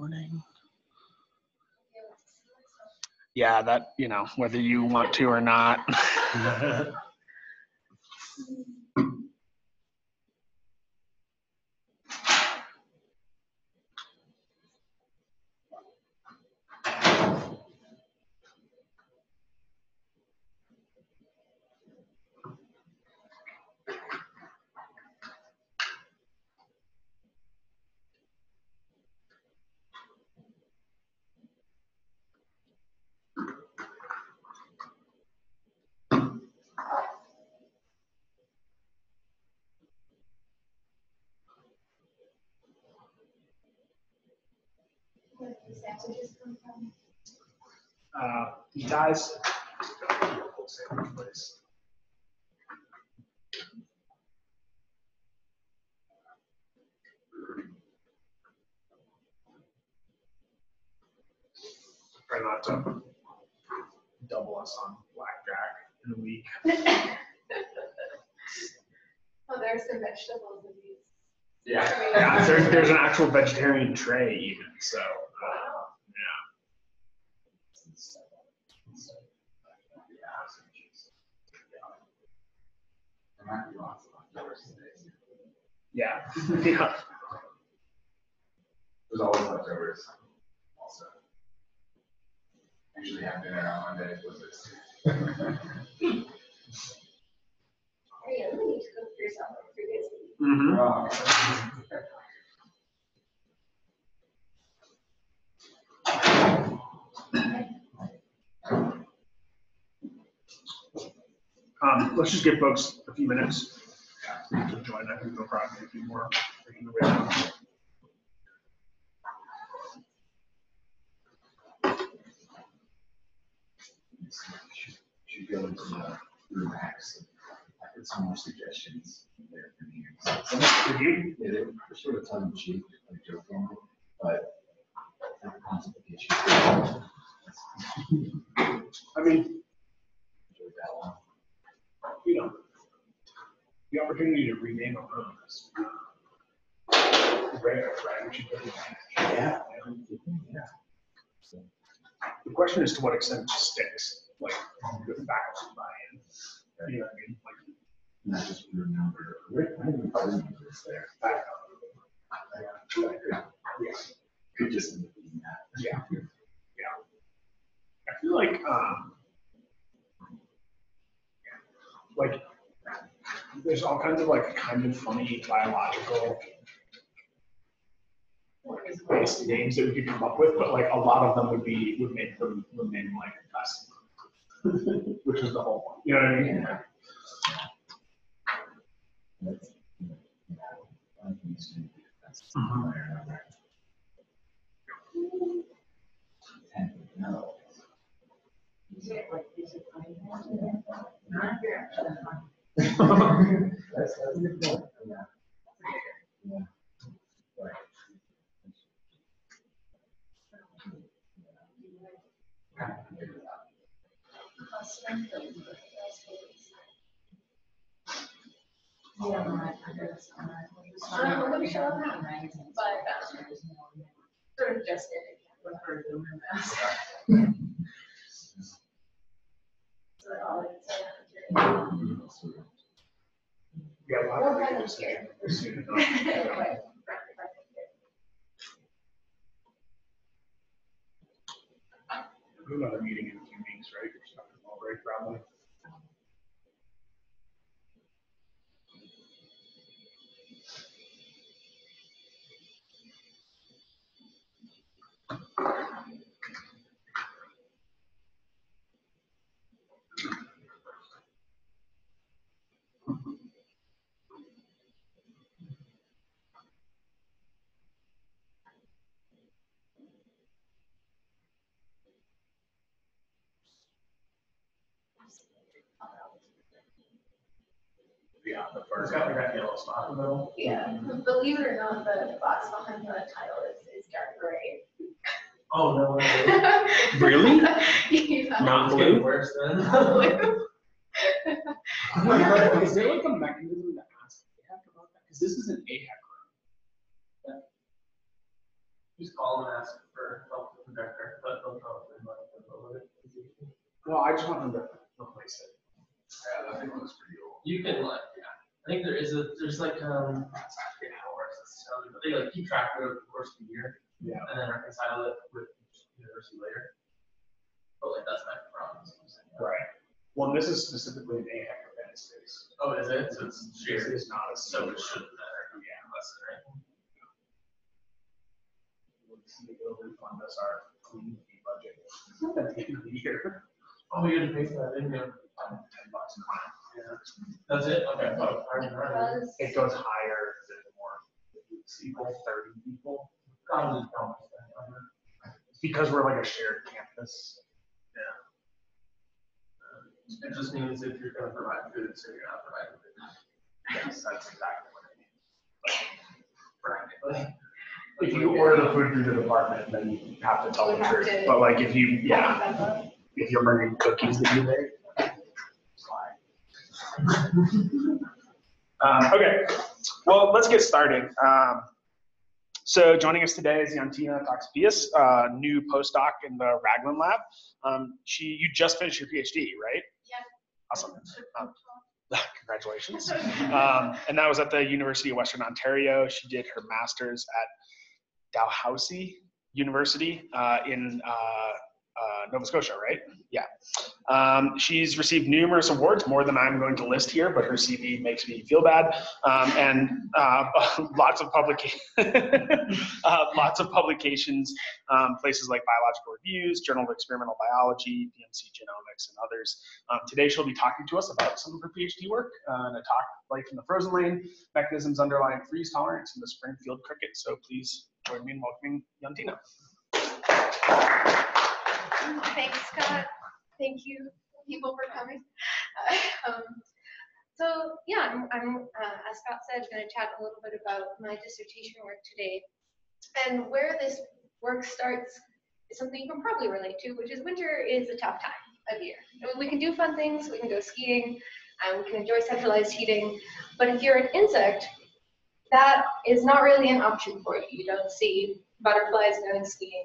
recording. Yeah, that, you know, whether you want to or not. He dies. Try not to double us on blackjack in a week. Oh, there's some vegetables in these. Yeah, yeah. There's an actual vegetarian tray even, so. Yeah. Yeah. There's always leftovers also. Usually have dinner on Monday with this. Hey, I'm gonna need to cook for yourself for 3 days. Let's just give folks a few minutes to join. I think they'll probably do more. Should go into the room hacks. I get some more suggestions there from here. They're sort of tongue in cheek, like joke on it, but I mean, you know, the opportunity to rename a room is rare, right? Yeah. Yeah. So the question is to what extent it sticks, like the faculty buy-in. You know what I mean? Like, not just remember. I remember this there. Yeah. Yeah. Just in that. Yeah. Yeah. I feel like. Like, there's all kinds of like kind of funny biological based names that we could come up with, but like a lot of them would make them remain like us, which is the whole point. You know what I mean? Yeah. That's, another meeting in a few weeks, right? You're stuck in Mulberry, probably. Yeah, the first got that yellow spot in the middle. Yeah, believe it or not, the box behind the title is dark gray. Oh no! Really? Yeah. Not blue. Worse than blue. Is there like a mechanism that asks AHEC about that? Because this is an AHEC room. Just call and ask for help to conduct our but they'll probably like it. Well, I just want them to replace it. Yeah, that thing looks pretty old. You can like, yeah. I think there is a there's like it's actually an hour necessarily, but they like keep track of it over the course of the year. Yeah. And then reconcile it with the university later. But like that's not the problem. Right. Well, this is specifically an AHEC event space. Oh, is it? So it's shared. It's not a so it shouldn't matter. Yeah, that's right. Will refund us our clean budget. It's not the end of the year. Oh, you had to pay for that, didn't you? $10 a month. Yeah. That's it? Okay. Oh, it goes higher than more. It's equal 30 people. Because we're like a shared campus. Yeah. It just means if you're going to provide food, so you're not providing food. Yes, that's exactly what it means. Practically. If you order the food through the department, then you have to tell the truth. But like if you, yeah, if you're bringing cookies that you make, fine. Okay, well, let's get started. So joining us today is Jantina Toxopeus, new postdoc in the Ragland lab. You just finished your PhD, right? Yeah. Awesome. Congratulations. And that was at the University of Western Ontario. She did her master's at Dalhousie University in Nova Scotia, right? Yeah. She's received numerous awards, more than I'm going to list here, but her CV makes me feel bad. And lots of publications, places like Biological Reviews, Journal of Experimental Biology, BMC Genomics, and others. Today she'll be talking to us about some of her PhD work and a talk like from the frozen lane, mechanisms underlying freeze tolerance in the spring field cricket. So please join me in welcoming Jantina. Thanks, Scott. Thank you, people, for coming. So yeah, I'm as Scott said, going to chat a little bit about my dissertation work today. And where this work starts is something you can probably relate to, which is winter is a tough time of year. I mean, we can do fun things, we can go skiing, we can enjoy centralized heating, but if you're an insect, that is not really an option for you. You don't see butterflies going skiing.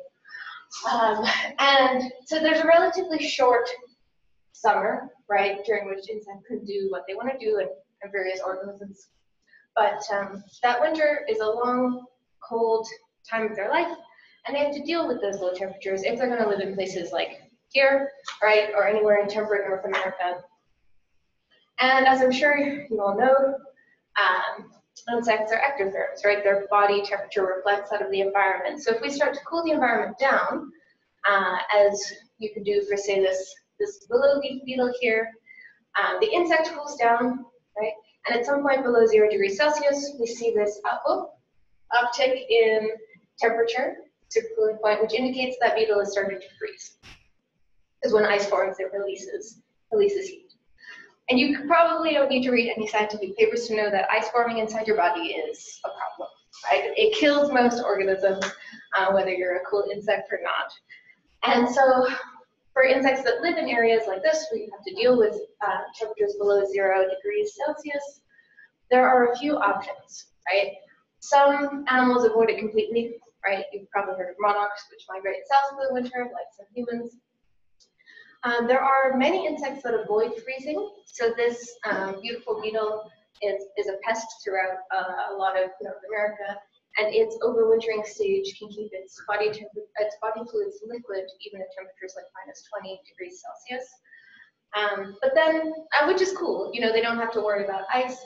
And so there's a relatively short summer, right, during which insects can do what they want to do and various organisms. But that winter is a long, cold time of their life, and they have to deal with those low temperatures if they're going to live in places like here, right, or anywhere in temperate North America. And as I'm sure you all know, insects are ectotherms, right? Their body temperature reflects out of the environment. So if we start to cool the environment down, as you can do for, say, this willow leaf beetle here, the insect cools down, right? And at some point below 0 degrees Celsius, we see this uptick in temperature, supercooling point, which indicates that beetle is starting to freeze. Because when ice forms, it releases heat. And you probably don't need to read any scientific papers to know that ice forming inside your body is a problem, right? It kills most organisms, whether you're a cool insect or not. And so for insects that live in areas like this, where you have to deal with temperatures below 0 degrees Celsius, there are a few options, right? Some animals avoid it completely, right? You've probably heard of monarchs, which migrate south for the winter, like some humans. There are many insects that avoid freezing. So this beautiful beetle is a pest throughout a lot of North America, and its overwintering stage can keep its body fluids liquid even at temperatures like -20 degrees Celsius. But then, which is cool, you know, they don't have to worry about ice.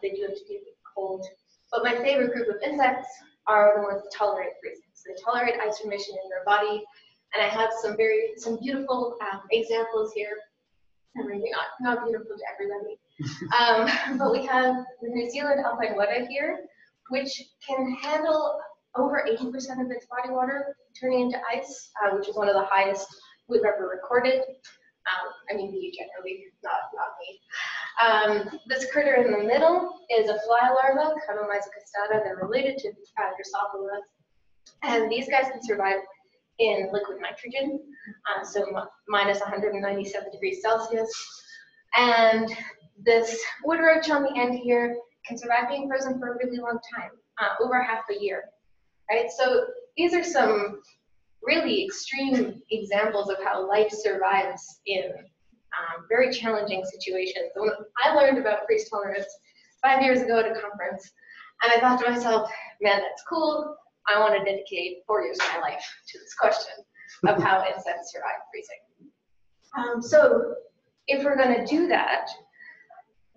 They do have to deal with cold. But my favorite group of insects are the ones that tolerate freezing. So they tolerate ice formation in their body. And I have some beautiful examples here. I mean, not beautiful to everybody. But we have the New Zealand alpine weta here, which can handle over 80% of its body water turning into ice, which is one of the highest we've ever recorded. I mean, you generally, not me. This critter in the middle is a fly larva, Chronomyza castata. They're related to Drosophila. And these guys can survive in liquid nitrogen, so -197 degrees Celsius. And this wood roach on the end here can survive being frozen for a really long time, over half a year, right? So these are some really extreme examples of how life survives in very challenging situations. When I learned about freeze tolerance 5 years ago at a conference, and I thought to myself, man, that's cool. I want to dedicate 4 years of my life to this question of how insects survive freezing. So if we're going to do that,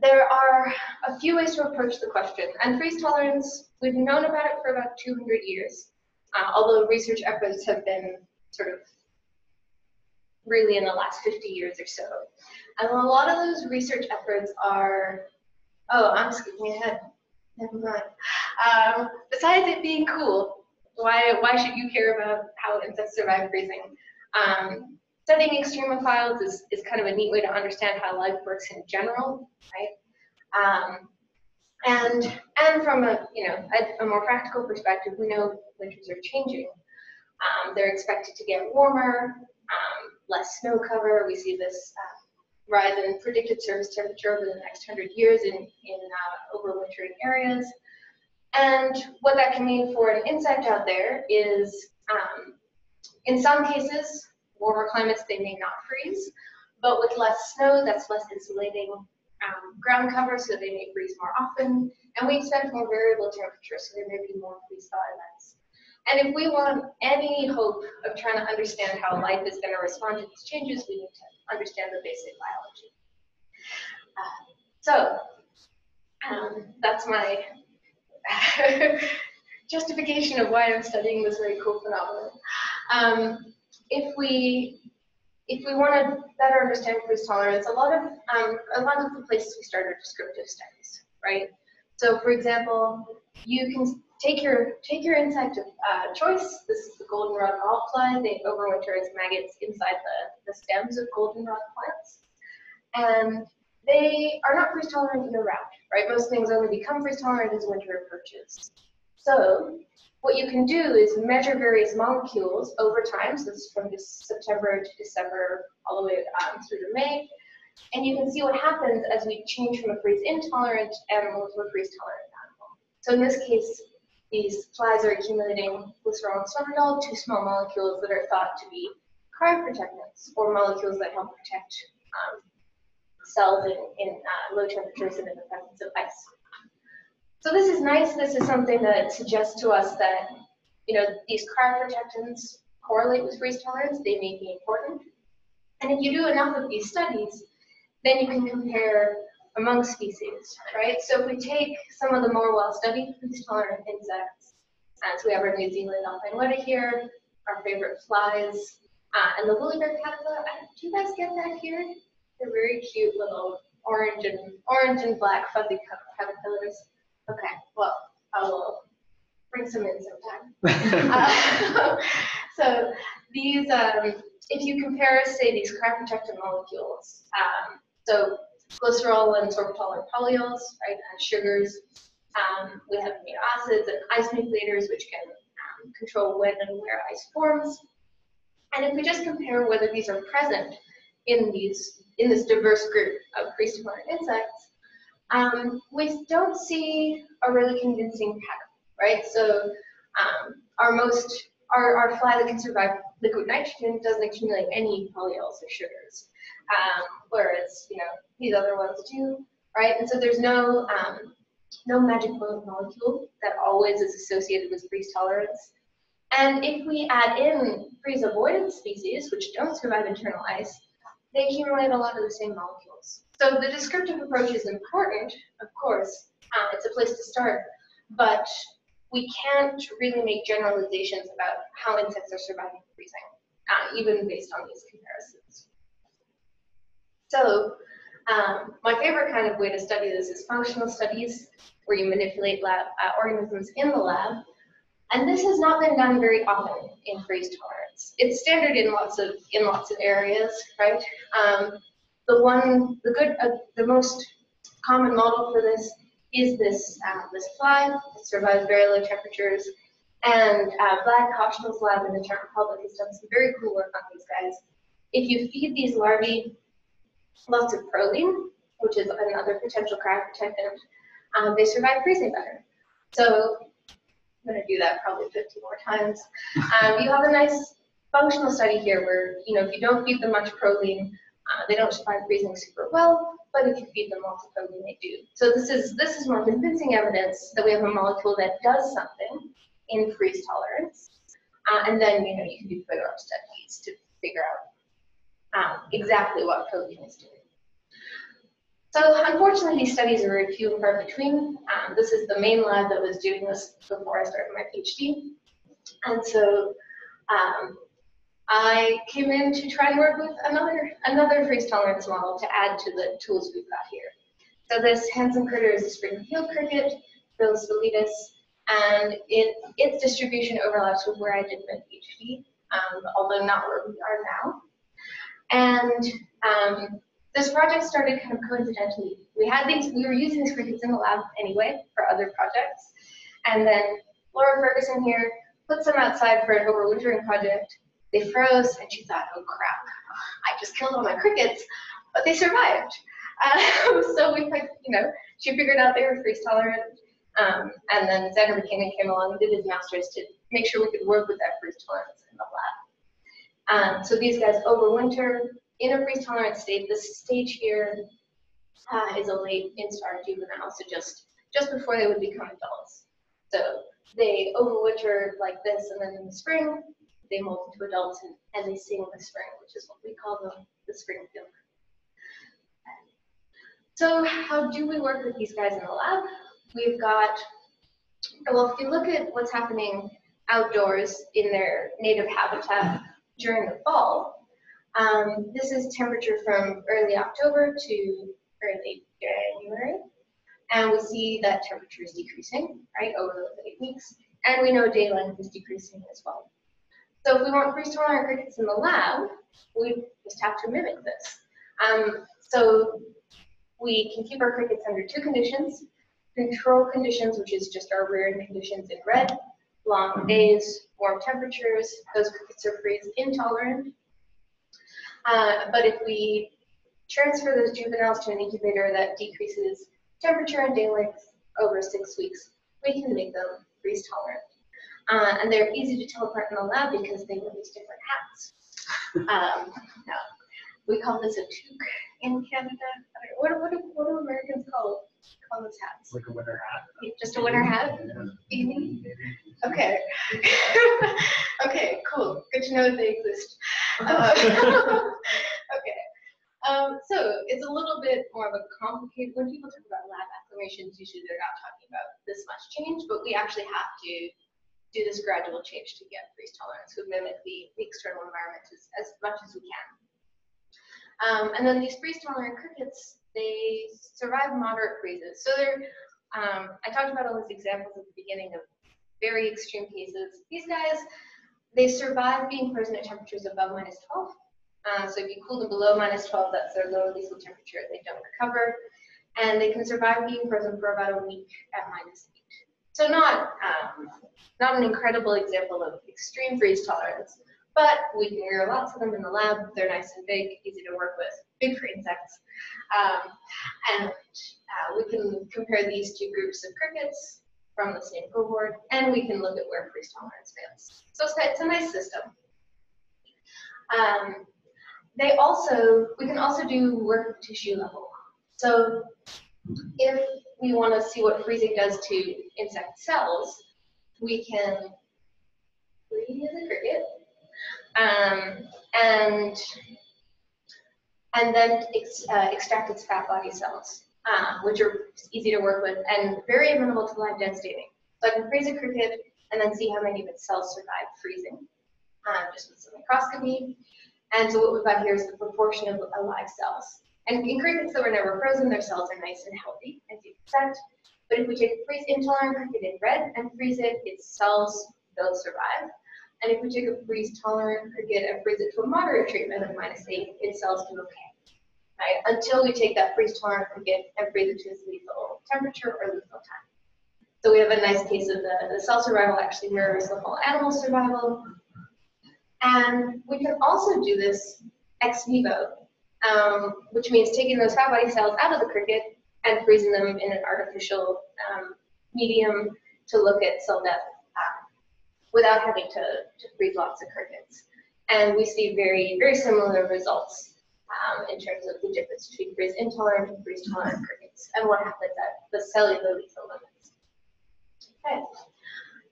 there are a few ways to approach the question. And freeze tolerance, we've known about it for about 200 years, although research efforts have been sort of really in the last 50 years or so. And a lot of those research efforts are, oh, I'm skipping ahead. Never mind. Besides it being cool, why should you care about how insects survive freezing? Studying extremophiles is kind of a neat way to understand how life works in general, right? And from a, you know, a more practical perspective, we know winters are changing. They're expected to get warmer, less snow cover. We see this rise in predicted surface temperature over the next 100 years in overwintering areas. And what that can mean for an insect out there is, in some cases, warmer climates, they may not freeze, but with less snow, that's less insulating ground cover, so they may freeze more often. And we expect more variable temperatures, so there may be more freeze-thaw events. And if we want any hope of trying to understand how life is going to respond to these changes, we need to understand the basic biology. That's my justification of why I'm studying this very cool phenomenon. If we want to better understand freeze tolerance, a lot of the places we start are descriptive studies, right? So, for example, you can take your insect of choice. This is the goldenrod gallfly. They overwinter as maggots inside the stems of goldenrod plants, and they are not freeze tolerant year round, right? Most things only become freeze tolerant as winter approaches. So what you can do is measure various molecules over time. So this is from September to December, all the way through to May. And you can see what happens as we change from a freeze-intolerant animal to a freeze-tolerant animal. So in this case, these flies are accumulating glycerol and sorbitol, two small molecules that are thought to be cryoprotectants, or molecules that help protect cells in low temperatures and in the presence of ice. So this is nice. This is something that suggests to us that, you know, these cryoprotectants correlate with freeze tolerance. They may be important. And if you do enough of these studies, then you can compare among species, right? So if we take some of the more well-studied freeze-tolerant insects, so we have our New Zealand alpine weta here, our favorite flies, and the woolly bear caterpillar. Do you guys get that here? They're very cute little orange and black fuzzy caterpillars. Okay, well, I will bring some in sometime. So these, if you compare, say, these cryoprotectant molecules, so glycerol and sorbitol are polyols, right, and sugars. We have amino acids and ice nucleators, which can control when and where ice forms. And if we just compare whether these are present in this diverse group of freeze-tolerant insects, we don't see a really convincing pattern, right? So our fly that can survive liquid nitrogen doesn't accumulate any polyols or sugars, whereas, you know, these other ones do, right? And so there's no magic molecule that always is associated with freeze tolerance. And if we add in freeze avoidance species, which don't survive internal ice, they accumulate a lot of the same molecules. So the descriptive approach is important, of course. It's a place to start, but we can't really make generalizations about how insects are surviving freezing, even based on these comparisons. So my favorite kind of way to study this is functional studies, where you manipulate lab organisms in the lab. And this has not been done very often in freeze tolerance. It's standard in lots of areas, right? The most common model for this is this fly that survives very low temperatures, and Vlad Kostal's lab in the Czech Republic has done some very cool work on these guys. If you feed these larvae lots of proline, which is another potential cryoprotectant, they survive freezing better. So I'm going to do that probably 50 more times. You have a nice functional study here where, you know, if you don't feed them much proline, they don't survive freezing super well, but if you feed them lots of proline, they do. So this is more convincing evidence that we have a molecule that does something in freeze tolerance. And then, you know, you can do further up studies to figure out exactly what proline is doing. So unfortunately, these studies are very few and far between. This is the main lab that was doing this before I started my PhD. And so I came in to try and work with another freeze tolerance model to add to the tools we've got here. So this handsome critter is the spring heel cricket, Gryllus veletis, and its distribution overlaps with where I did my PhD, although not where we are now. And this project started kind of coincidentally. We were using these crickets in the lab anyway for other projects, and then Laura Ferguson here put some outside for an overwintering project. They froze, and she thought, "Oh crap! I just killed all my crickets," but they survived. So we, she figured out they were freeze tolerant, and then Zachary King came along and did his master's to make sure we could work with that freeze tolerance in the lab. So these guys overwinter in a freeze tolerant state. This stage here is a late instar juvenile, so just before they would become adults. So they overwintered like this, and then in the spring they molt into adults and they sing the spring, which is what we call them, the spring field. So how do we work with these guys in the lab? We've got, well, if you look at what's happening outdoors in their native habitat during the fall, this is temperature from early October to early January. And we see that temperature is decreasing, right, over those 8 weeks. And we know day length is decreasing as well. So if we want freeze tolerant crickets in the lab, we just have to mimic this. So we can keep our crickets under two conditions: control conditions, which is just our rearing conditions in red, long days, warm temperatures. Those crickets are freeze intolerant. But if we transfer those juveniles to an incubator that decreases temperature and day length over 6 weeks, we can make them freeze tolerant. And they're easy to tell apart in the lab because they release different hats. No, we call this a toque in Canada. What do Americans call those hats? Like a winter hat. Just a winter hat? Easy? Okay. Okay, cool. Good to know that they exist. Okay. So it's a little bit more of a complicated, when people talk about lab acclimations, usually they're not talking about this much change, but we actually have to do this gradual change to get freeze tolerance. We mimic the external environment as much as we can. And then these freeze tolerant crickets, they survive moderate freezes. So they're, I talked about all these examples at the beginning of very extreme cases. These guys, they survive being frozen at temperatures above minus 12. So if you cool them below minus 12, that's their lower lethal temperature, they don't recover. And they can survive being frozen for about a week at minus 8. So not an incredible example of extreme freeze tolerance, but we can grow lots of them in the lab. They're nice and big, easy to work with, big for insects. We can compare these two groups of crickets from the same cohort, and we can look at where freeze tolerance fails. So it's a nice system. We can also do work at tissue level. So if we want to see what freezing does to insect cells, we can freeze a cricket and then extract its fat body cells, which are easy to work with and very amenable to live dead staining. So I can freeze a cricket and then see how many of its cells survive freezing just with some microscopy. And so what we've got here is the proportion of alive cells. And in crickets that were never frozen, their cells are nice and healthy, as you expect. But if we take a freeze intolerant cricket in red and freeze it, its cells don't survive. And if we take a freeze tolerant cricket and freeze it to a moderate treatment of -8, its cells do okay. Right? Until we take that freeze tolerant cricket and freeze it to its lethal temperature or lethal time. So we have a nice case of the cell survival actually mirrors the whole animal survival. And we can also do this ex vivo, which means taking those fat body cells out of the cricket and freezing them in an artificial medium to look at cell death without having to breed lots of crickets. And we see very, very similar results in terms of the difference between breeze-intolerant and breeze-tolerant crickets and what happens at the cellular lethal limits. Okay.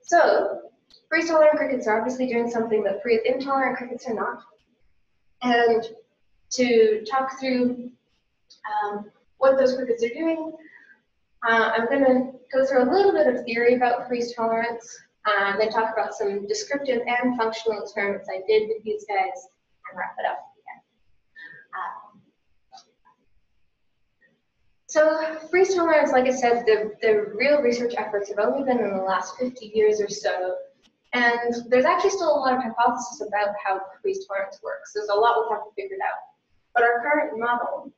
So, breeze-tolerant crickets are obviously doing something that breeze-intolerant crickets are not. And to talk through what those crickets are doing, I'm going to go through a little bit of theory about freeze tolerance, then talk about some descriptive and functional experiments I did with these guys, and wrap it up again. So freeze tolerance, like I said, the real research efforts have only been in the last 50 years or so, and there's actually still a lot of hypotheses about how freeze tolerance works. There's a lot we haven't figured out, but our current model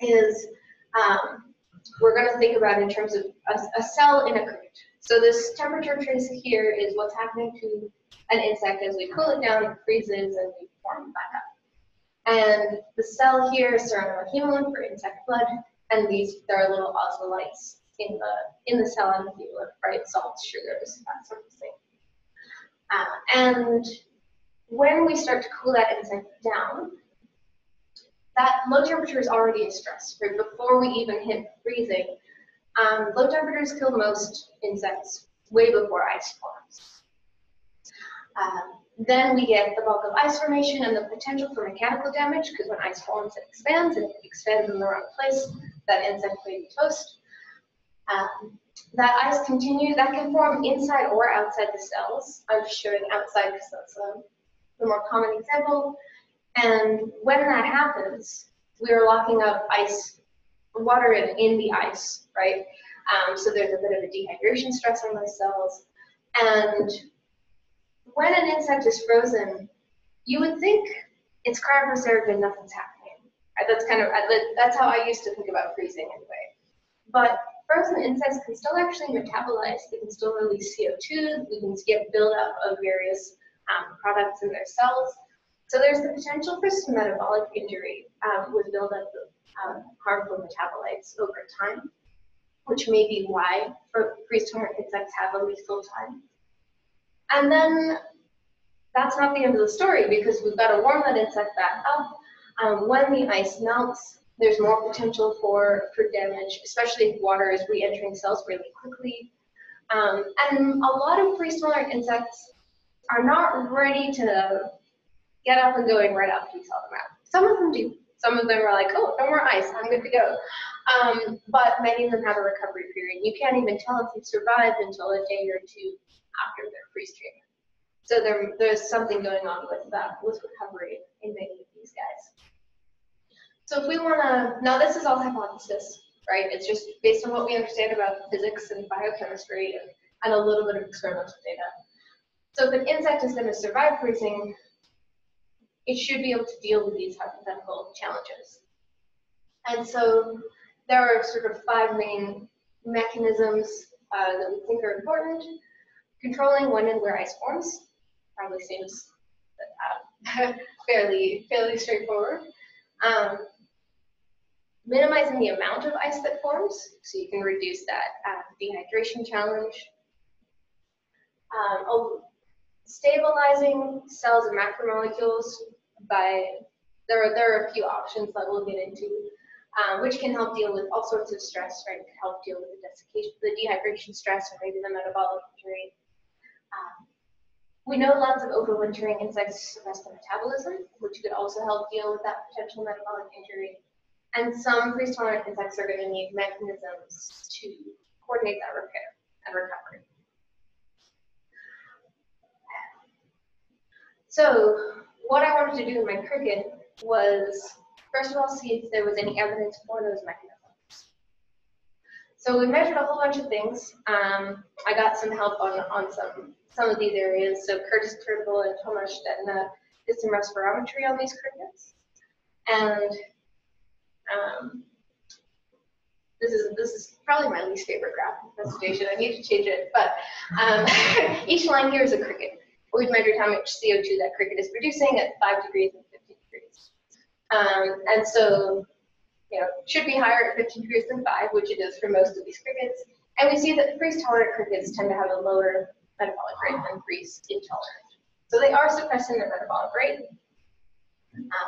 is we're going to think about in terms of a cell in a cricket. So this temperature trace here is what's happening to an insect as we cool it down, it freezes, and we warm it back up. And the cell here is cyanohemolin for insect blood, and these are little osmolytes in the cell and the hemolin, right? Salts, sugars, that sort of thing. And when we start to cool that insect down, that low temperature is already a stress, right? Before we even hit freezing, low temperatures kill most insects way before ice forms. Then we get the bulk of ice formation and the potential for mechanical damage, because when ice forms, it expands, and if it expands in the wrong place, that insect may be toast. That ice continues, that can form inside or outside the cells. I'm just showing outside because that's the more common example. And when that happens, we are locking up ice, water in the ice, right? So there's a bit of a dehydration stress on those cells. And when an insect is frozen, you would think it's cryopreserved, nothing's happening. That's kind of, that's how I used to think about freezing anyway. But frozen insects can still actually metabolize. They can still release CO2. We can get buildup of various products in their cells. So there's the potential for some metabolic injury with buildup of harmful metabolites over time, which may be why freeze-tolerant insects have a lethal time. And then that's not the end of the story, because we've got to warm that insect back up. When the ice melts, there's more potential for damage, especially if water is re-entering cells really quickly. And a lot of freeze-tolerant insects are not ready to get up and going right after you thaw them out. Some of them do. Some of them are like, oh, no more ice, I'm good to go. But many of them have a recovery period. You can't even tell if they've survived until a day or two after their freeze treatment. So there's something going on with that, with recovery in many of these guys. So if we want to, now this is all hypothesis, right? It's just based on what we understand about physics and biochemistry and a little bit of experimental data. So if an insect is going to survive freezing, it should be able to deal with these hypothetical challenges. And so there are sort of five main mechanisms that we think are important. Controlling when and where ice forms probably seems fairly straightforward. Minimizing the amount of ice that forms, so you can reduce that dehydration challenge. Stabilizing cells and macromolecules by, there are a few options that we'll get into, which can help deal with all sorts of stress, right? Can help deal with the desiccation, the dehydration stress, or maybe the metabolic injury. We know lots of overwintering insects suppress the metabolism, which could also help deal with that potential metabolic injury. And some freeze-tolerant insects are going to need mechanisms to coordinate that repair and recovery. So what I wanted to do with my cricket was, first of all, see if there was any evidence for those mechanisms. So we measured a whole bunch of things. I got some help on some of these areas. So Curtis Turnbull and Thomas Stetina did some respiratory on these crickets. And this is probably my least favorite graph of the presentation. I need to change it, but each line here is a cricket. We've measured how much CO2 that cricket is producing at 5 degrees and 15 degrees. And so, you know, it should be higher at 15 degrees than 5, which it is for most of these crickets. And we see that freeze-tolerant crickets tend to have a lower metabolic rate and increased intolerant. So they are suppressing their metabolic rate,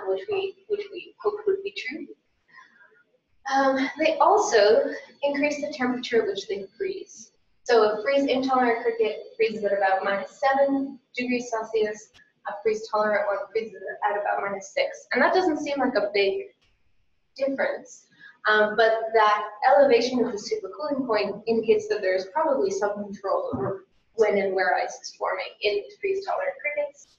which we hoped would be true. They also increase the temperature at which they freeze. So a freeze-intolerant cricket freezes at about -7°C. A freeze-tolerant one freezes at about -6. And that doesn't seem like a big difference, but that elevation of the supercooling point indicates that there's probably some control over when and where ice is forming in freeze-tolerant crickets.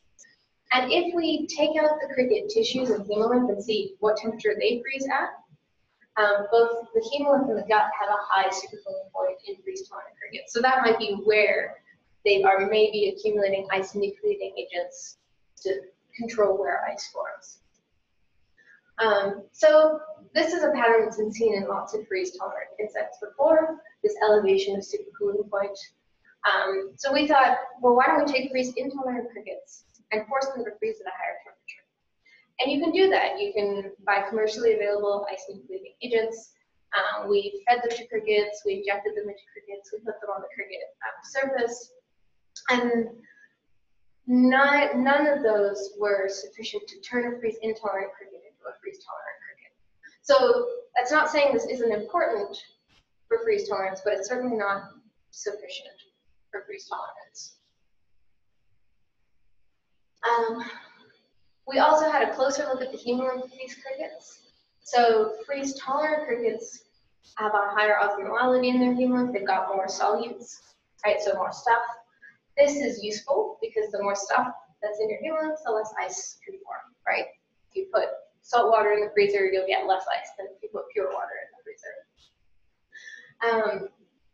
And if we take out the cricket tissues and hemolymph and see what temperature they freeze at, both the hemolymph and the gut have a high supercooling point in freeze-tolerant crickets. So that might be where they are maybe accumulating ice nucleating agents to control where ice forms. So this is a pattern that's been seen in lots of freeze-tolerant insects before, this elevation of supercooling point. So we thought, well, why don't we take freeze-intolerant crickets and force them to freeze at a higher temperature? And you can do that. You can buy commercially available ice nucleating agents. We fed them to crickets, we injected them into crickets, we put them on the cricket surface, and none of those were sufficient to turn a freeze-intolerant cricket into a freeze-tolerant cricket. So that's not saying this isn't important for freeze tolerance, but it's certainly not sufficient for freeze tolerance. We also had a closer look at the hemolymph of these crickets. So freeze-tolerant crickets have a higher osmolality in their hemolymph. They've got more solutes, right? So more stuff. This is useful because the more stuff that's in your hemolymph, the less ice can form, right? If you put salt water in the freezer, you'll get less ice than if you put pure water in the freezer.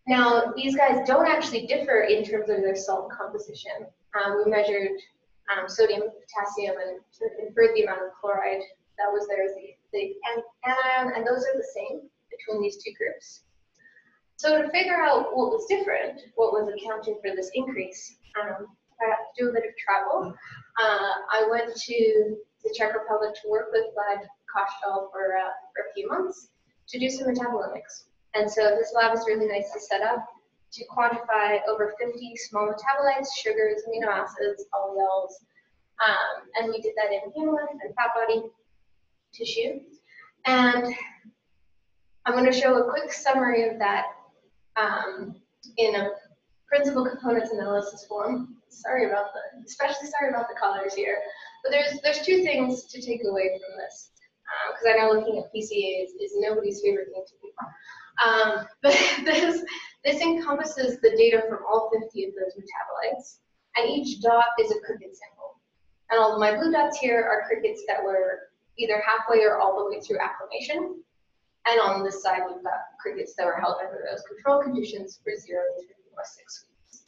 Now, these guys don't actually differ in terms of their salt composition. We measured sodium, potassium, and inferred the amount of chloride that was there as the anion, and those are the same between these two groups. So to figure out what was different, what was accounting for this increase, I had to do a bit of travel. I went to the Czech Republic to work with Vlad Kostal for a few months to do some metabolomics. And so this lab is really nicely set up to quantify over 50 small metabolites, sugars, amino acids, alleles, and we did that in hemolymph and fat body tissue. And I'm going to show a quick summary of that in a principal components analysis form. Especially sorry about the colors here, but there's two things to take away from this, because I know looking at PCAs is nobody's favorite thing to do. But this encompasses the data from all 50 of those metabolites, and each dot is a cricket sample. And all of my blue dots here are crickets that were either halfway or all the way through acclimation. And on this side, we've got crickets that were held under those control conditions for 0 to 3 or 6 weeks.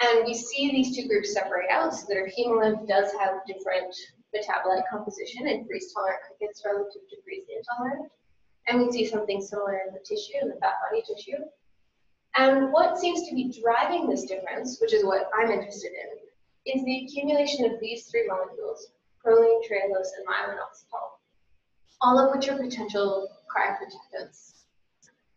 And we see these two groups separate out, so their hemolymph does have different metabolite composition in freeze-tolerant crickets relative to freeze-intolerant. And we see something similar in the tissue, in the fat body tissue. And what seems to be driving this difference, which is what I'm interested in, is the accumulation of these three molecules, proline, trehalose, and myelinoxetol, all of which are potential cryoprotectants.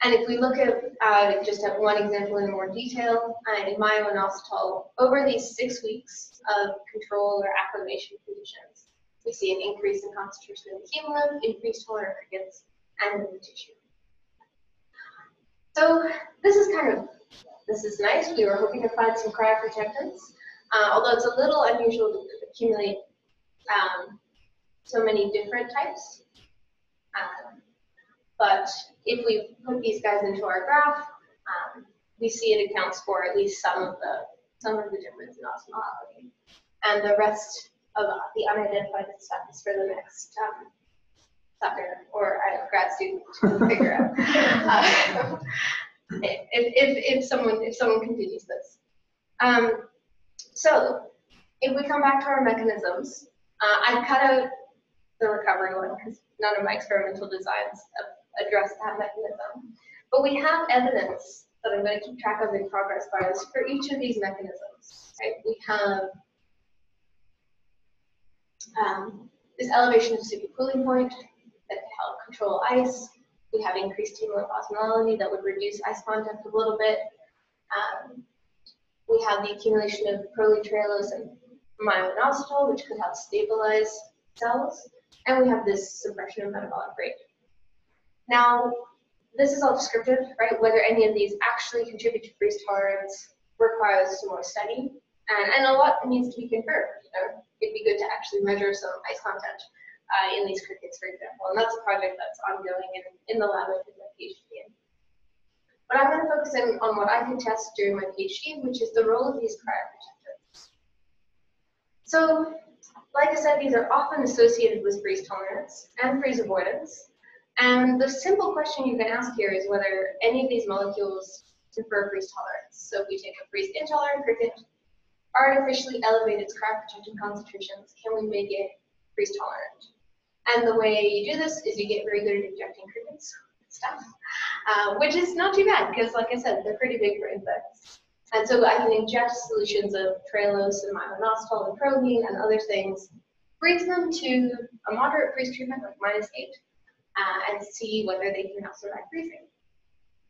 And if we look at just at one example in more detail, in myelinoxetol, over these 6 weeks of control or acclimation conditions, we see an increase in concentration in the hemolymph, increased tolerant crickets, and in the tissue. So this is nice. We were hoping to find some cryoprotectants, although it's a little unusual to accumulate so many different types. But if we put these guys into our graph, we see it accounts for at least some of the difference in osmolality, and the rest of the unidentified stuff is for the next sucker or grad student to figure out if someone continues this. So if we come back to our mechanisms, I've cut out the recovery one because none of my experimental designs address that mechanism. But we have evidence that I'm going to keep track of in progress bios for each of these mechanisms. Right? We have this elevation of supercooling point that help control ice. We have increased hemolymph osmolality that would reduce ice content a little bit. We have the accumulation of prolatrelose and myoinositol, which could help stabilize cells, and we have this suppression of metabolic rate. Now, this is all descriptive, right? Whether any of these actually contribute to freeze tolerance requires some more study, and a lot needs to be confirmed. You know, it'd be good to actually measure some ice content in these crickets, for example, and that's a project that's ongoing in the lab I did my PhD in. But I'm going to focus in on what I could test during my PhD, which is the role of these cryoprotectants. So, like I said, these are often associated with freeze tolerance and freeze avoidance. And the simple question you can ask here is whether any of these molecules confer freeze tolerance. So if we take a freeze intolerant cricket, artificially elevate its cryoprotectant concentrations, can we make it freeze tolerant? And the way you do this is you get very good at injecting crickets with stuff, which is not too bad because, like I said, they're pretty big for insects. And so I can inject solutions of trelose and myoinositol and proline and other things, freeze them to a moderate freeze treatment like -8. And see whether they can survive freezing.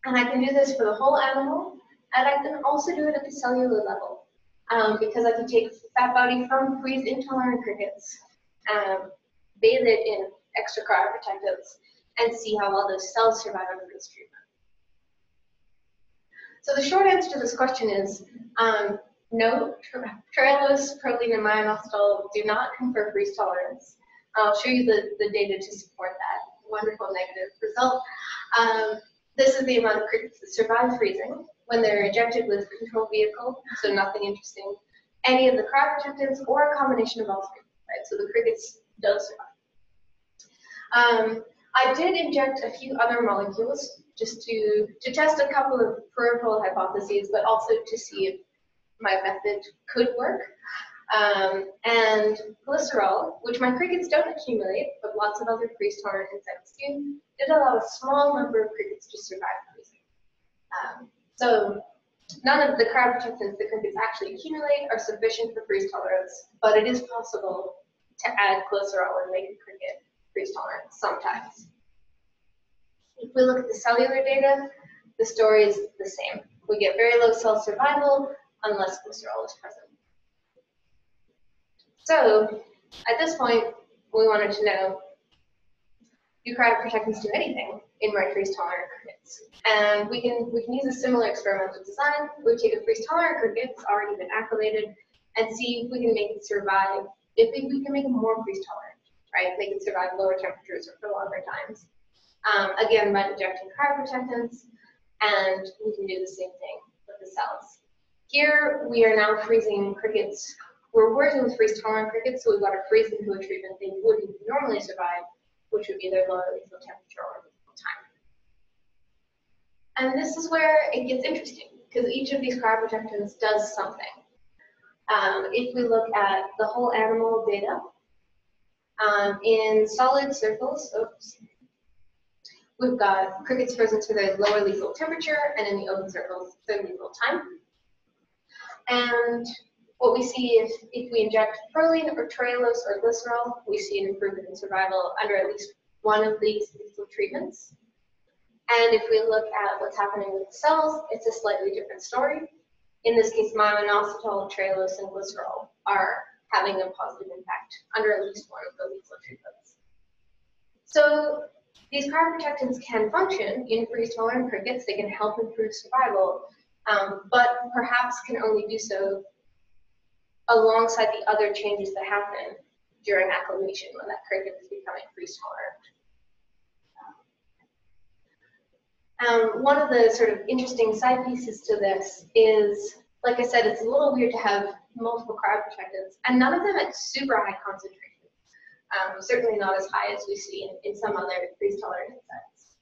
And I can do this for the whole animal, and I can also do it at the cellular level, because I can take fat body from freeze-intolerant crickets, bathe it in extra cryoprotectants, and see how well those cells survive under freeze treatment. So the short answer to this question is, no, trelose, proline, and myoinositol do not confer freeze tolerance. I'll show you the data to support that. Wonderful negative result. This is the amount of crickets that survive freezing when they're injected with a control vehicle, so nothing interesting, any of the cryoprotectants or a combination of all three, right? So the crickets don't survive. I did inject a few other molecules just to test a couple of peripheral hypotheses, but also to see if my method could work. And glycerol, which my crickets don't accumulate, but lots of other freeze-tolerant insects do, did allow a small number of crickets to survive freezing. So none of the cryoprotectants the crickets actually accumulate are sufficient for freeze tolerance, but it is possible to add glycerol and make a cricket freeze-tolerant sometimes. If we look at the cellular data, the story is the same. We get very low cell survival unless glycerol is present. So, at this point, we wanted to know, do cryoprotectants do anything in my freeze-tolerant crickets? And we can use a similar experimental design. We take a freeze-tolerant cricket that's already been activated and see if we can make it survive, if we can make it more freeze-tolerant, right? They can survive lower temperatures or for longer times. Again, by injecting cryoprotectants, and we can do the same thing with the cells. Here, we are now freezing crickets. We're working with freeze-tolerant crickets, so we've got to freeze them to a treatment they wouldn't normally survive, which would be their lower lethal temperature or lethal time. And this is where it gets interesting, because each of these cryoprotectants does something. If we look at the whole animal data, in solid circles, we've got crickets frozen to their lower lethal temperature, and in the open circles, their lethal time. And what we see is if we inject proline or trelose or glycerol, we see an improvement in survival under at least one of these lethal treatments. And if we look at what's happening with the cells, it's a slightly different story. In this case, myoinositol, trelose, and glycerol are having a positive impact under at least one of the lethal treatments. So these cryoprotectants can function in freeze-tolerant crickets. They can help improve survival, but perhaps can only do so alongside the other changes that happen during acclimation when that cricket is becoming freeze-tolerant. One of the sort of interesting side pieces to this is, like I said, it's a little weird to have multiple cryoprotectants, and none of them at super high concentrations, certainly not as high as we see in some other freeze-tolerant insects.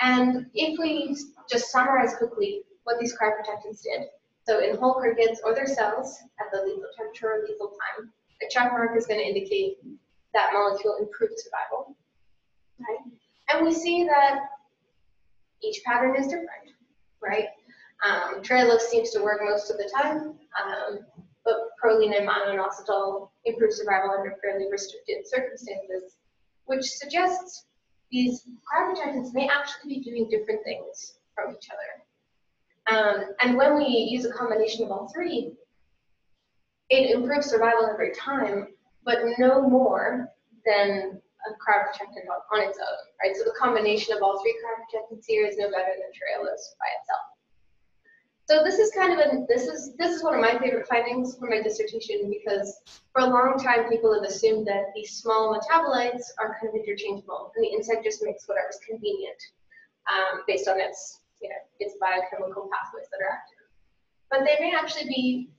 And if we just summarize quickly what these cryoprotectants did, so in whole crickets or their cells at the lethal temperature or lethal time, a check mark is going to indicate that molecule improved survival. Right? And we see that each pattern is different, right? Trelose seems to work most of the time, but proline and myoinositol improve survival under fairly restricted circumstances, which suggests these cryoprotectants may actually be doing different things from each other. And when we use a combination of all three, it improves survival every time, but no more than a cryoprotected on its own, right? So the combination of all three cryoprotected series is no better than Trehalose by itself. So this is kind of a, this is one of my favorite findings from my dissertation, because for a long time people have assumed that these small metabolites are kind of interchangeable, and the insect just makes whatever's convenient based on its, you know, its biochemical pathways that are active. But they may actually be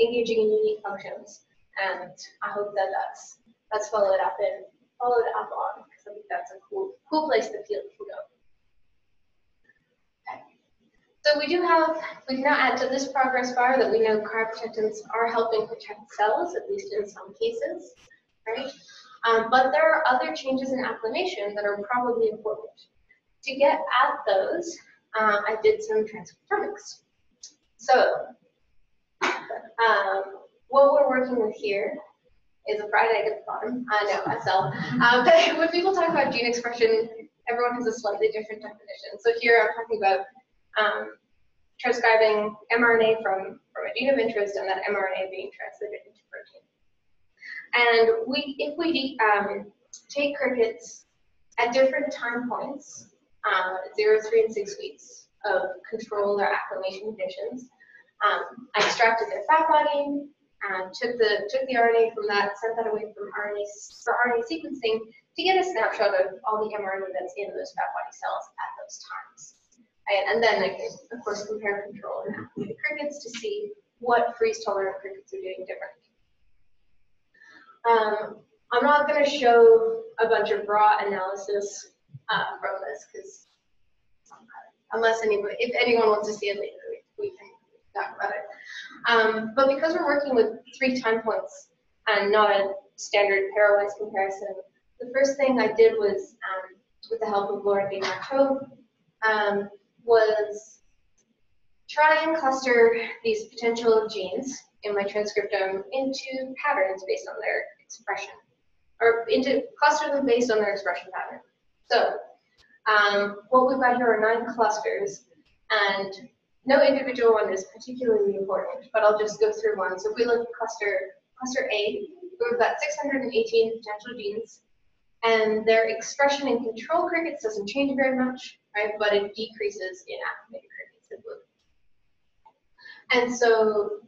engaging in unique functions, and I hope that that's followed up on, because I think that's a cool place the field can go. So we can now add to this progress bar that we know cryoprotectants are helping protect cells, at least in some cases, right? But there are other changes in acclimation that are probably important. To get at those, I did some transcriptomics. So what we're working with here is a fried egg at the bottom. No, a cell. But when people talk about gene expression, everyone has a slightly different definition. So here I'm talking about transcribing mRNA from a gene of interest, and that mRNA being translated into protein. And if we take crickets at different time points, 0, 3, and 6 weeks of control or acclimation conditions, I extracted their fat body, took the RNA from that, sent that away for RNA sequencing to get a snapshot of all the mRNA that's in those fat body cells at those times. And then I can, of course, compare control and acclimated crickets to see what freeze-tolerant crickets are doing differently. I'm not going to show a bunch of raw analysis from this, because if anyone wants to see it later, we can talk about it. But because we're working with 3 time points and not a standard pairwise comparison, the first thing I did was, with the help of Lauren DeMarco, was try and cluster these potential genes in my transcriptome into patterns based on their expression, or cluster them based on their expression pattern. So what we've got here are 9 clusters, and no individual one is particularly important, but I'll just go through one. So if we look at cluster A, we've got 618 potential genes, and their expression in control crickets doesn't change very much, right? But it decreases in acclimated crickets in blue. And so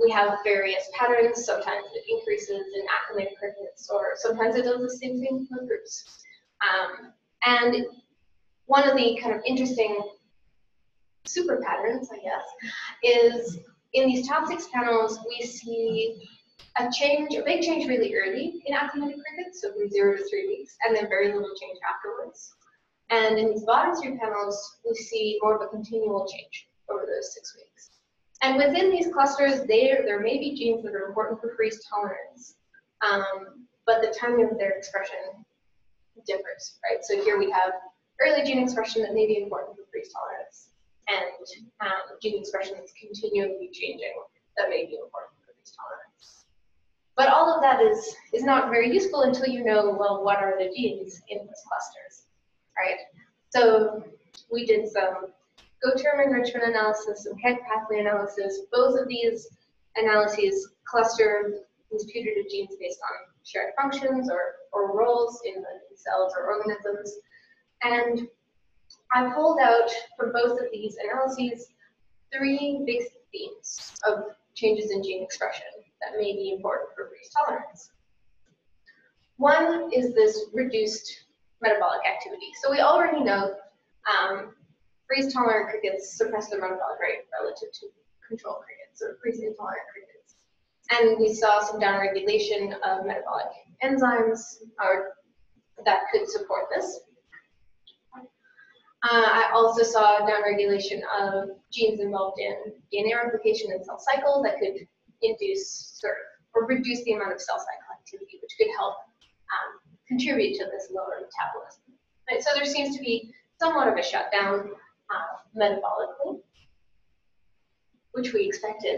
we have various patterns. Sometimes it increases in acclimated crickets, or sometimes it does the same thing for groups. And one of the kind of interesting super patterns, I guess, is in these top 6 panels, we see a big change really early in acclimated crickets, so from 0 to 3 weeks, and then very little change afterwards. And in these bottom 3 panels, we see more of a continual change over those 6 weeks. And within these clusters, there may be genes that are important for freeze tolerance, but the timing of their expression differs, right? So here we have early gene expression that may be important for freeze tolerance, and gene expression that's continually changing that may be important for freeze tolerance. But all of that is not very useful until you know, well, what are the genes in those clusters, right? So we did some go-term enrichment analysis, some KEG pathway analysis. Both of these analyses cluster these putative genes based on shared functions or roles in the cells or organisms. And I pulled out from both of these analyses 3 big themes of changes in gene expression that may be important for freeze tolerance. One is this reduced metabolic activity. So we already know freeze-tolerant crickets suppress the metabolic rate relative to control crickets or freeze-intolerant crickets. And we saw some downregulation of metabolic enzymes that could support this. I also saw downregulation of genes involved in DNA replication and cell cycle that could induce or reduce the amount of cell cycle activity, which could help contribute to this lower metabolism. Right? So there seems to be somewhat of a shutdown metabolically, which we expected.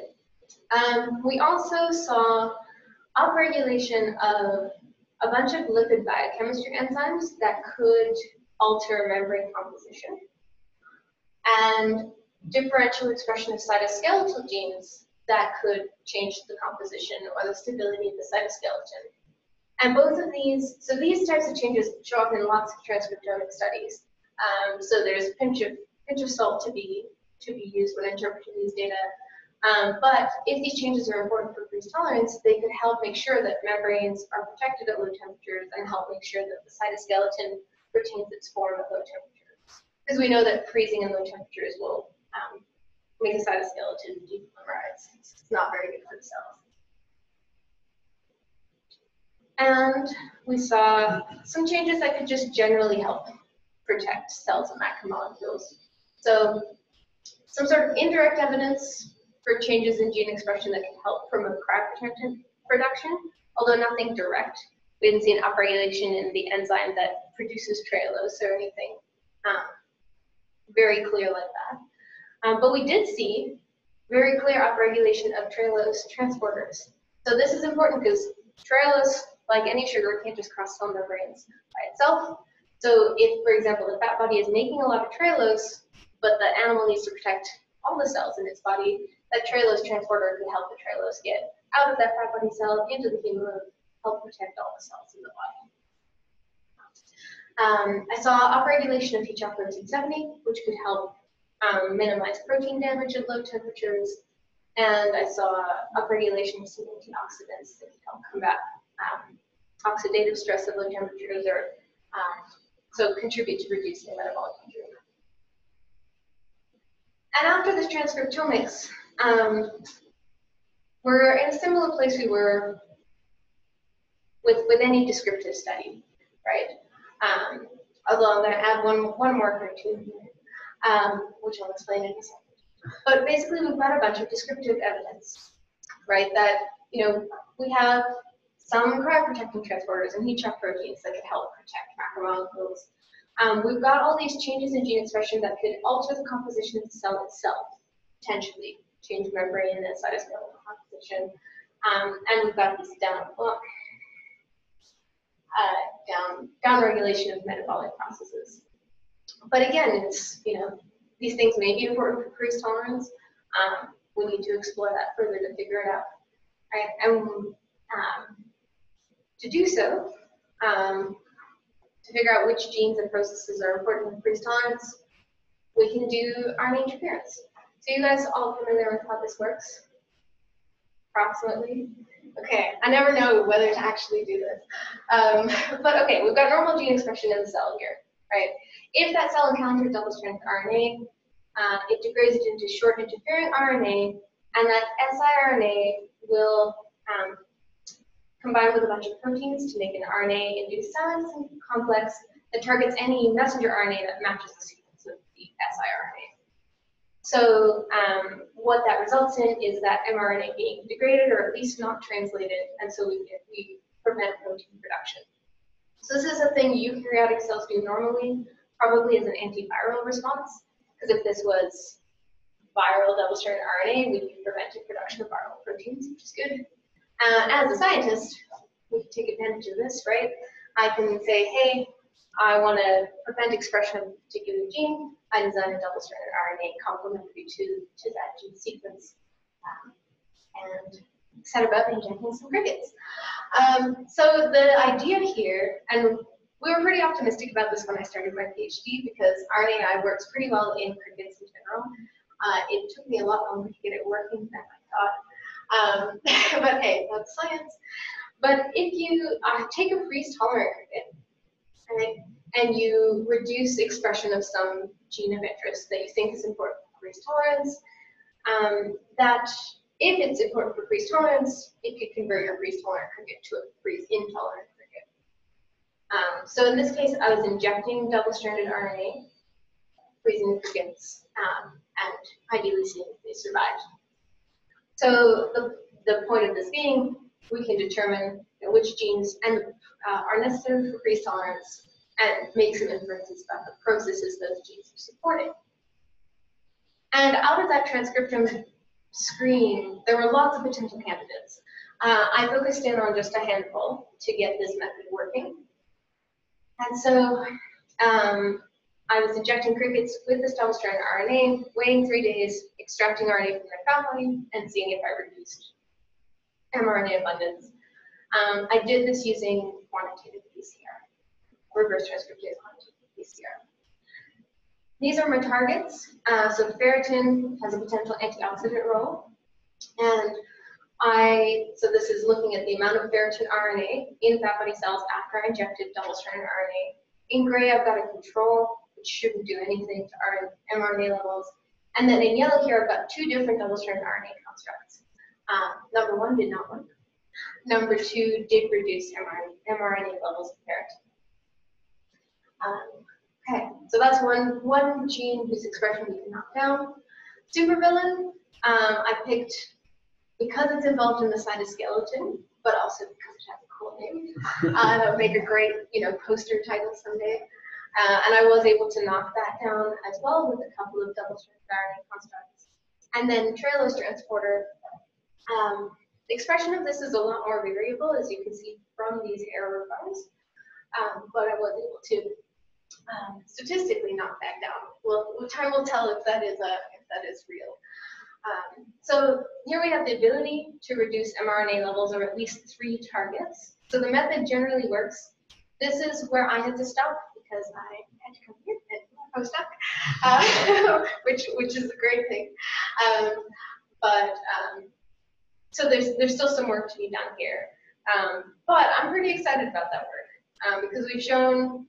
We also saw upregulation of a bunch of lipid biochemistry enzymes that could alter membrane composition. and differential expression of cytoskeletal genes that could change the composition or the stability of the cytoskeleton. And both of these, so these types of changes show up in lots of transcriptomic studies. So there's a pinch of salt to be used when interpreting these data. But if these changes are important for freeze tolerance, they could help make sure that membranes are protected at low temperatures and help make sure that the cytoskeleton retains its form at low temperatures. Because we know that freezing in low temperatures will make a cytoskeleton depolymerize. It's not very good for the cells. And we saw some changes that could just generally help protect cells and macromolecules. So some sort of indirect evidence for changes in gene expression that can help promote cryoprotectant production, although nothing direct. We didn't see an upregulation in the enzyme that produces trehalose or anything very clear like that. But we did see very clear upregulation of trehalose transporters. So this is important because trehalose, like any sugar, can't just cross cell membranes by itself. So if, for example, the fat body is making a lot of trehalose, but the animal needs to protect all the cells in its body, that trehalose transporter can help the trehalose get out of that fat body cell into the human and help protect all the cells in the body. I saw upregulation of phosphoprotein 70, which could help minimize protein damage at low temperatures. And I saw upregulation of some antioxidants that could help combat oxidative stress at low temperatures, or so contribute to reducing metabolic injury. And after this transcriptomics, we're in a similar place we were with any descriptive study, right? Although I'm going to add one more cartoon here, which I'll explain in a second. But basically, we've got a bunch of descriptive evidence, right? That, you know, we have some cryoprotectant transporters and heat shock proteins that could help protect macromolecules. We've got all these changes in gene expression that could alter the composition of the cell itself, potentially change membrane and cytoskeletal composition. And we've got this down regulation of metabolic processes. But again, it's, you know, these things may be important for freeze tolerance. We need to explore that further to figure it out. Right? And to do so, to figure out which genes and processes are important for freeze tolerance, we can do RNA interference. So you guys all familiar with how this works? Approximately? Okay, I never know whether to actually do this. But okay, we've got normal gene expression in the cell here, right? If that cell encounters double-stranded RNA, it degrades it into short interfering RNA, and that siRNA will combine with a bunch of proteins to make an RNA-induced silencing complex that targets any messenger RNA that matches the sequence of the siRNA. So what that results in is that mRNA being degraded, or at least not translated, and so we prevent protein production. So this is a thing eukaryotic cells do normally, probably as an antiviral response, because if this was viral double-stranded RNA, we'd be preventing production of viral proteins, which is good. As a scientist, we can take advantage of this, right? I can say, hey, I want to prevent expression of a particular gene. I design a double-stranded RNA complementary to that gene sequence, and set about injecting some crickets. So the idea here, and we were pretty optimistic about this when I started my PhD, because RNAi works pretty well in crickets in general. It took me a lot longer to get it working than I thought. But hey, that's science. But if you take a freeze-tolerant cricket and you reduce expression of some gene of interest that you think is important for freeze-tolerance, that if it's important for freeze-tolerance, it could convert your freeze-tolerant cricket to a freeze-intolerant cricket. So in this case, I was injecting double-stranded RNA, freezing the crickets, and ideally seeing if they survived. So the point of this being, we can determine which genes are necessary for freeze tolerance and make some inferences about the processes those genes are supporting. And out of that transcriptome screen, there were lots of potential candidates. I focused in on just a handful to get this method working. And so I was injecting crickets with this double-strand RNA, waiting 3 days, extracting RNA from their fat body, and seeing if I reduced mRNA abundance. I did this using quantitative PCR, reverse transcriptase quantitative PCR. These are my targets. So ferritin has a potential antioxidant role, and so this is looking at the amount of ferritin RNA in fat body cells after I injected double-stranded RNA. In gray, I've got a control, which shouldn't do anything to mRNA levels. And then in yellow here, I've got two different double-stranded RNA constructs. Number one did not work. Number two did reduce mRNA levels of ferritin. Okay, so that's one gene whose expression we can knock down. Supervillain, I picked because it's involved in the cytoskeleton, but also because it has a cool name. That would make a great, poster title someday. And I was able to knock that down as well with a couple of double-stranded RNA constructs. And then Trailers transporter. The expression of this is a lot more variable, as you can see from these error bars, but I was able to statistically knock that down. Well, time will tell if that is real. So here we have the ability to reduce mRNA levels of at least 3 targets. So the method generally works. This is where I had to stop because I had to come here and I was stuck, which is a great thing. So there's still some work to be done here. But I'm pretty excited about that work because we've shown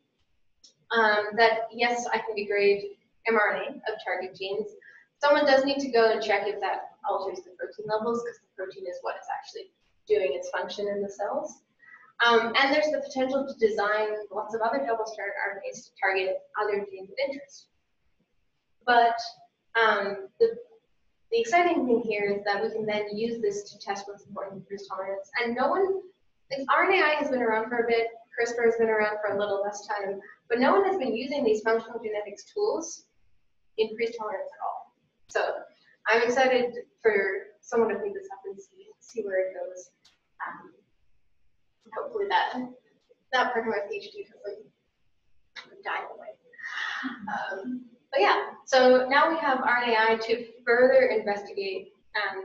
that, yes, I can degrade mRNA of target genes. Someone does need to go and check if that alters the protein levels, because the protein is what is actually doing its function in the cells. And there's the potential to design lots of other double-stranded RNAs to target other genes of interest. But the exciting thing here is that we can then use this to test what's important for tolerance. And like RNAi has been around for a bit, CRISPR has been around for a little less time, but no one has been using these functional genetics tools in freeze tolerance at all. So I'm excited for someone to pick this up and see where it goes. Hopefully that part of my PhD doesn't die away. But yeah, so now we have RNAi to further investigate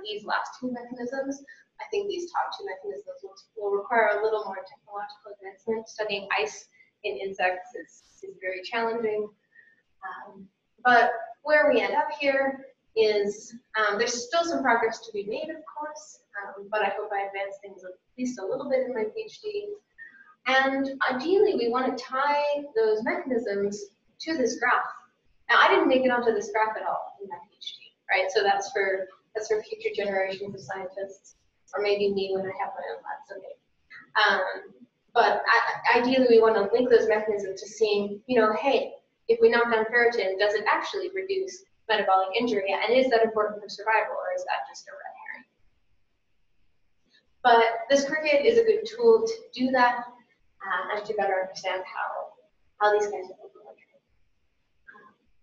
these last two mechanisms. I think these top two mechanisms will require a little more technological advancement. Studying ice in insects is very challenging. But where we end up here is there's still some progress to be made, of course, but I hope I advance things at least a little bit in my PhD. And ideally, we want to tie those mechanisms to this graph. Now, I didn't make it onto this graph at all in my PhD, right? So that's for future generations of scientists, or maybe me when I have my own lab someday. But ideally, we want to link those mechanisms to seeing, hey, if we knock down ferritin, does it actually reduce metabolic injury? And is that important for survival, or is that just a red herring? But this cricket is a good tool to do that and to better understand how these guys are overlapping.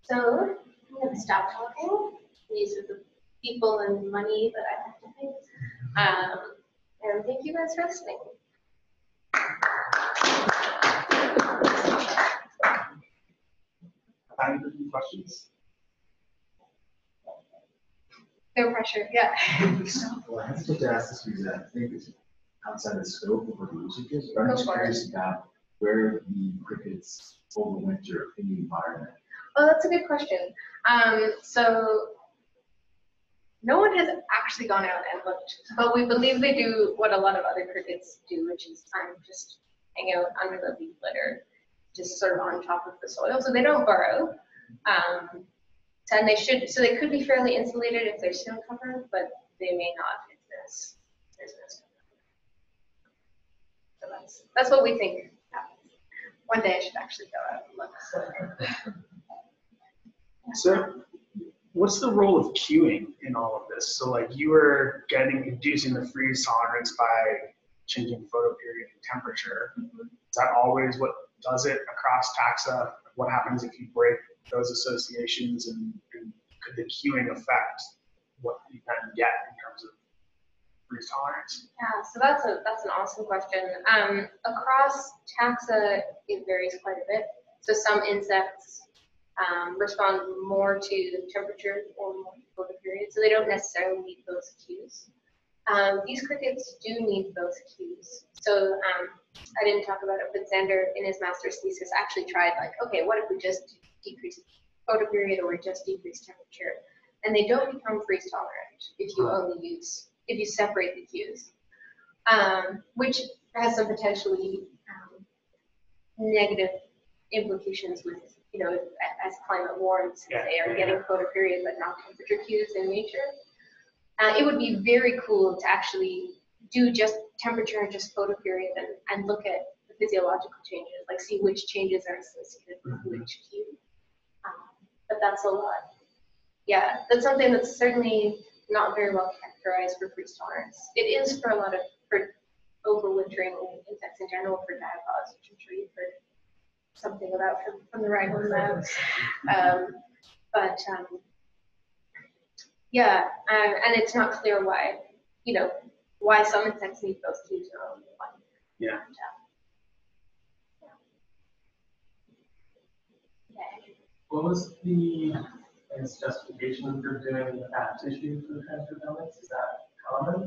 So I'm going to stop talking. These are the people and money that I have to pay. And thank you guys for listening. Time for some questions? No pressure, yeah. Well, I have to ask this because I think it's outside the scope of what the research is, but I'm just curious about where the crickets overwinter in the environment. Oh, that's a good question. So no one has actually gone out and looked, but we believe they do what a lot of other crickets do, which is just hang out under the leaf litter, just sort of on top of the soil. So they don't burrow. And they should, so they could be fairly insulated if they're snow covered, but they may not if there's no snow cover. So that's what we think happens. One day I should actually go out and look. So what's the role of cueing in all of this? So like you were reducing the freeze tolerance by changing photo period and temperature. Mm-hmm. Is that always what does it across taxa? What happens if you break those associations, and could the cueing affect what you then get in terms of freeze tolerance? Yeah, so that's an awesome question. Across taxa, it varies quite a bit. So some insects respond more to temperature or more colder periods, so they don't necessarily need those cues. These crickets do need those cues. So I didn't talk about it, but Zander in his master's thesis actually tried, like, okay, what if we just decrease photo period or we just decrease temperature? And they don't become freeze tolerant if you only use, if you separate the cues, which has some potentially negative implications with, you know, as climate warms, if they are getting photo period but not temperature cues in nature. It would be very cool to actually do just temperature and just photo period and look at the physiological changes, like see which changes are associated with which cue. But that's a lot. Yeah, that's something that's certainly not very well characterized for freeze tolerance. It is for a lot of, for overwintering insects in general, for diapause, which I'm sure you've heard something about from the Ragland labs. And it's not clear why, you know, why some insects need both cues or only one. Yeah. What was the justification for doing the fat tissue for the transcriptomics? Is that common?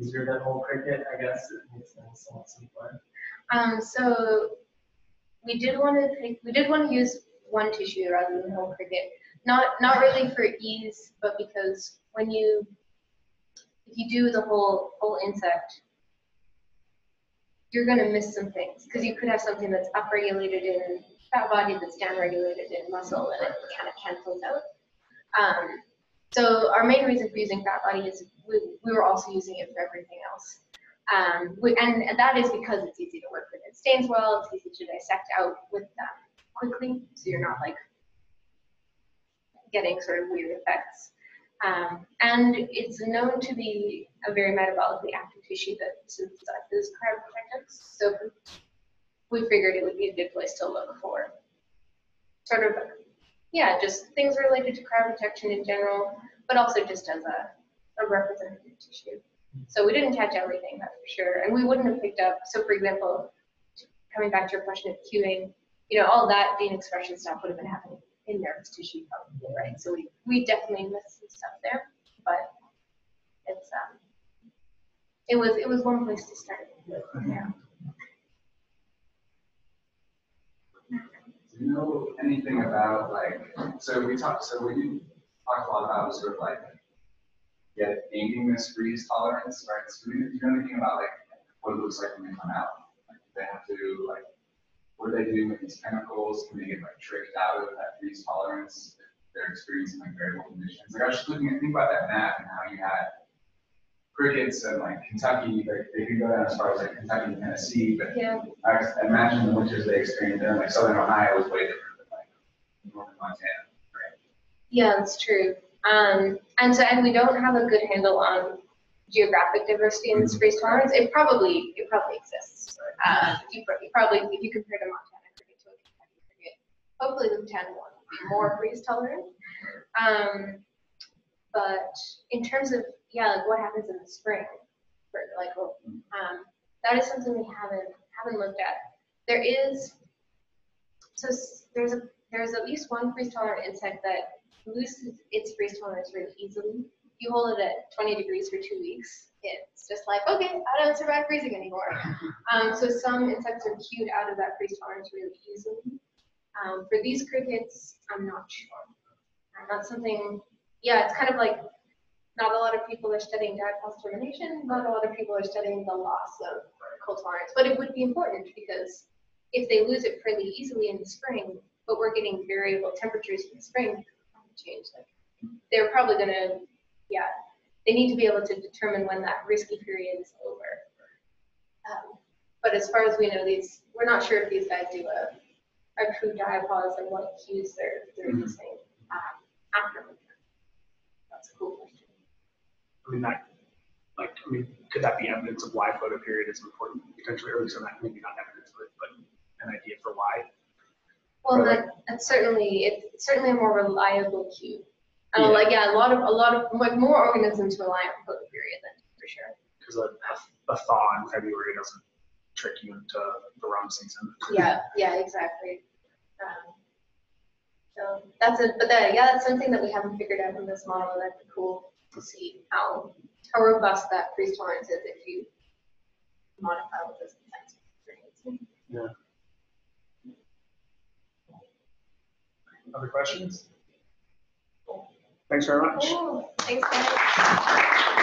Easier than whole cricket, I guess it makes things somewhat simpler. So we did want to use one tissue rather than whole cricket. Not really for ease, but because when you, if you do the whole insect, you're going to miss some things, because you could have something that's upregulated in fat body that's downregulated in muscle, and it kind of cancels out. So our main reason for using fat body is we were also using it for everything else. And that is because it's easy to work with. It stains well, it's easy to dissect out with quickly, so you're not like getting sort of weird effects. And it's known to be a very metabolically active tissue that synthesizes cryopotectants, so we figured it would be a good place to look for sort of, yeah, just things related to cryoprotection in general, but also just as a representative tissue. So we didn't catch everything, that's for sure, and we wouldn't have picked up, so for example, coming back to your question of cueing, you know, all that gene expression stuff would have been happening in nervous tissue probably, right? So we definitely missed some stuff there, but it's it was one place to start. Yeah. Do you know anything about, like, so we talk a lot about sort of like gaining this freeze tolerance, right? So do you know anything about like what it looks like when they come out? Like do they have to, like, what do they do with these chemicals? Can they get like tricked out of that freeze tolerance if they're experiencing like variable conditions? Like I was just looking at, think about that map and how you had crickets and like Kentucky, like they could go down as far as like Kentucky and Tennessee, but yeah. I imagine the winters they experienced in like southern Ohio was way different than like northern Montana, right? Yeah, that's true. And we don't have a good handle on geographic diversity in this freeze tolerance. It probably exists. If you compare the Montana cricket to a Kentucky cricket, hopefully the Montana one will be more freeze tolerant. But in terms of like what happens in the spring, for, like that is something we haven't looked at. There's at least one freeze tolerant insect that loses its freeze tolerance really easily. You hold it at 20 degrees for 2 weeks, it's just like, okay, I don't survive freezing anymore. So some insects are cued out of that freeze tolerance really easily. For these crickets, I'm not sure. That's something, yeah, it's kind of like not a lot of people are studying diapause termination, not a lot of people are studying the loss of cold tolerance, but it would be important because if they lose it fairly easily in the spring, but we're getting variable temperatures in the spring, change them. They're probably going to, yeah, they need to be able to determine when that risky period is over. But as far as we know, we're not sure if these guys do a true diapause and what cues they're using after winter. That's a cool question. Could that be evidence of why photo period is important? Potentially, or at least maybe not evidence of it, but an idea for why. Well, it's certainly a more reliable cue. A lot of more organisms rely on photo period than for sure. Because a thaw in February doesn't trick you into the wrong season. Yeah, exactly. So that's it. But that, yeah, that's something that we haven't figured out in this model, and that'd be cool to see how robust that freeze tolerance is if you modify with this intense experience. Yeah. Other questions? Thanks very much. Cool. Thanks, guys.